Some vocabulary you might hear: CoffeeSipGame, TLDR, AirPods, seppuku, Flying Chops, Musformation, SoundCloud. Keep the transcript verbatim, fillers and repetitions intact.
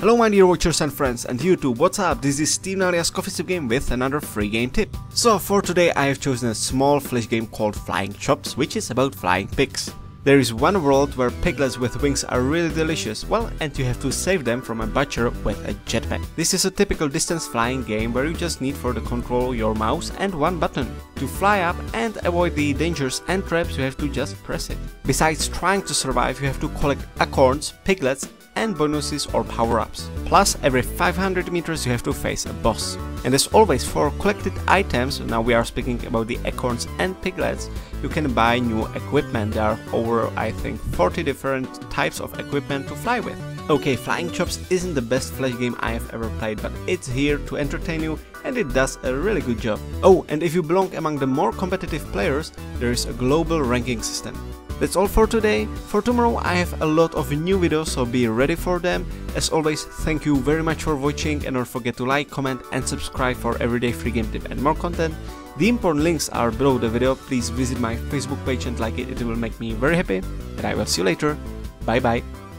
Hello my dear watchers and friends and YouTube, what's up? This is Steve Alias Coffee Sip Game with another free game tip. So for today I have chosen a small flash game called Flying Chops, which is about flying pigs. There is one world where piglets with wings are really delicious, well, and you have to save them from a butcher with a jetpack. This is a typical distance flying game where you just need for the control your mouse and one button. To fly up and avoid the dangers and traps you have to just press it. Besides trying to survive you have to collect acorns, piglets and bonuses or power-ups. Plus, every five hundred meters you have to face a boss. And as always, for collected items, now we are speaking about the acorns and piglets, you can buy new equipment. There are over, I think, forty different types of equipment to fly with. Okay, Flying Chops isn't the best flash game I have ever played, but it's here to entertain you and it does a really good job. Oh, and if you belong among the more competitive players, there is a global ranking system. That's all for today. For tomorrow I have a lot of new videos, so be ready for them. As always, thank you very much for watching and don't forget to like, comment and subscribe for everyday free game tip and more content. The important links are below the video. Please visit my Facebook page and like it, it will make me very happy. And I will see you later. Bye bye.